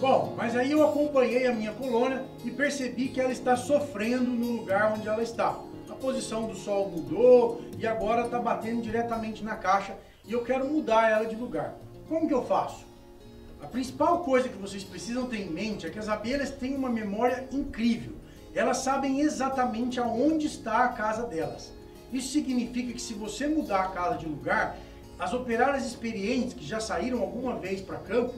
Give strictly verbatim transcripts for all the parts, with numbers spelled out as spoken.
Bom, mas aí eu acompanhei a minha colônia e percebi que ela está sofrendo no lugar onde ela está. A posição do sol mudou e agora está batendo diretamente na caixa e eu quero mudar ela de lugar. Como que eu faço? A principal coisa que vocês precisam ter em mente é que as abelhas têm uma memória incrível. Elas sabem exatamente aonde está a casa delas. Isso significa que se você mudar a casa de lugar, as operárias experientes que já saíram alguma vez para campo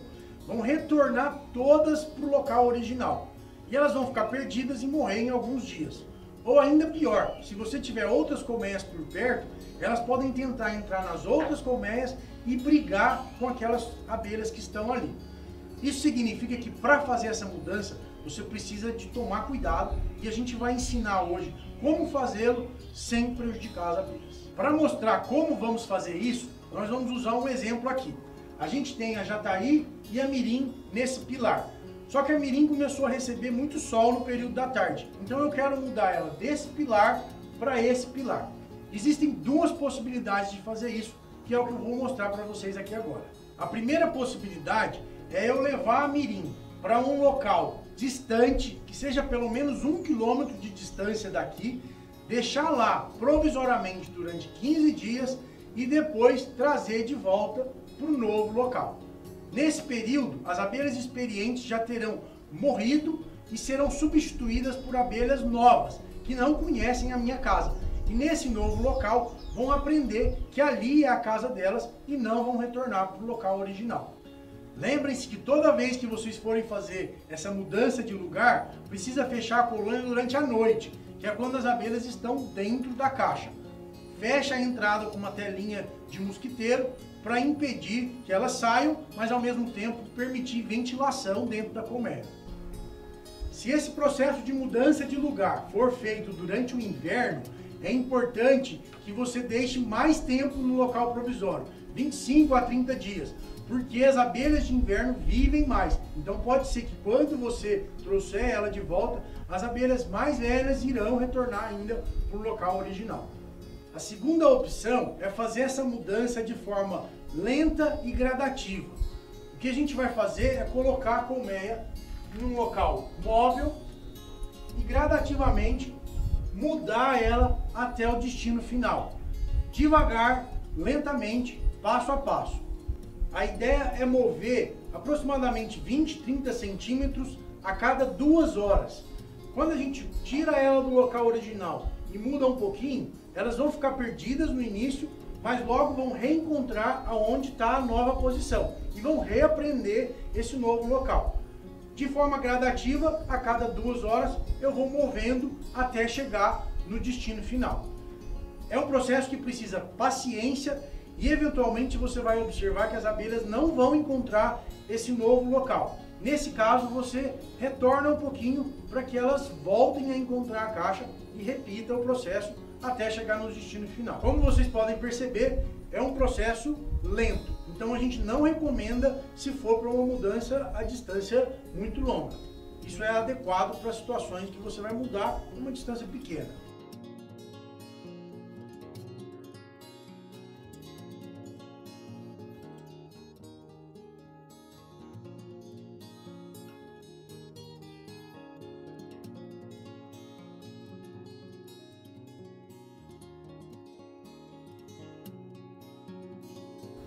vão retornar todas para o local original. E elas vão ficar perdidas e morrer em alguns dias. Ou ainda pior, se você tiver outras colmeias por perto, elas podem tentar entrar nas outras colmeias e brigar com aquelas abelhas que estão ali. Isso significa que para fazer essa mudança, você precisa de tomar cuidado e a gente vai ensinar hoje como fazê-lo sem prejudicar as abelhas. Para mostrar como vamos fazer isso, nós vamos usar um exemplo aqui. A gente tem a jataí e a mirim nesse pilar. Só que a mirim começou a receber muito sol no período da tarde. Então eu quero mudar ela desse pilar para esse pilar. Existem duas possibilidades de fazer isso, que é o que eu vou mostrar para vocês aqui agora. A primeira possibilidade é eu levar a mirim para um local distante, que seja pelo menos um quilômetro de distância daqui, deixar lá provisoriamente durante quinze dias e depois trazer de volta para o novo local. Nesse período, as abelhas experientes já terão morrido e serão substituídas por abelhas novas, que não conhecem a minha casa. E nesse novo local, vão aprender que ali é a casa delas e não vão retornar para o local original. Lembrem-se que toda vez que vocês forem fazer essa mudança de lugar, precisa fechar a colônia durante a noite, que é quando as abelhas estão dentro da caixa. Fecha a entrada com uma telinha de mosquiteiro para impedir que elas saiam, mas ao mesmo tempo permitir ventilação dentro da colmeia. Se esse processo de mudança de lugar for feito durante o inverno, é importante que você deixe mais tempo no local provisório, vinte e cinco a trinta dias, porque as abelhas de inverno vivem mais. Então pode ser que quando você trouxer ela de volta, as abelhas mais velhas irão retornar ainda para o local original. A segunda opção é fazer essa mudança de forma lenta e gradativa. O que a gente vai fazer é colocar a colmeia em um local móvel e gradativamente mudar ela até o destino final. Devagar, lentamente, passo a passo. A ideia é mover aproximadamente vinte, trinta centímetros a cada duas horas. Quando a gente tira ela do local original e muda um pouquinho, elas vão ficar perdidas no início, mas logo vão reencontrar aonde está a nova posição e vão reaprender esse novo local. De forma gradativa, a cada duas horas eu vou movendo até chegar no destino final. É um processo que precisa paciência e eventualmente você vai observar que as abelhas não vão encontrar esse novo local. Nesse caso, você retorna um pouquinho para que elas voltem a encontrar a caixa e repita o processo até chegar no destino final. Como vocês podem perceber, é um processo lento, então a gente não recomenda se for para uma mudança a distância muito longa. Isso é adequado para situações que você vai mudar uma distância pequena.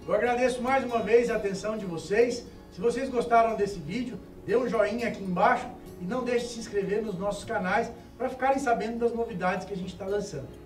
Eu agradeço mais uma vez a atenção de vocês. Se vocês gostaram desse vídeo, dê um joinha aqui embaixo e não deixe de se inscrever nos nossos canais para ficarem sabendo das novidades que a gente está lançando.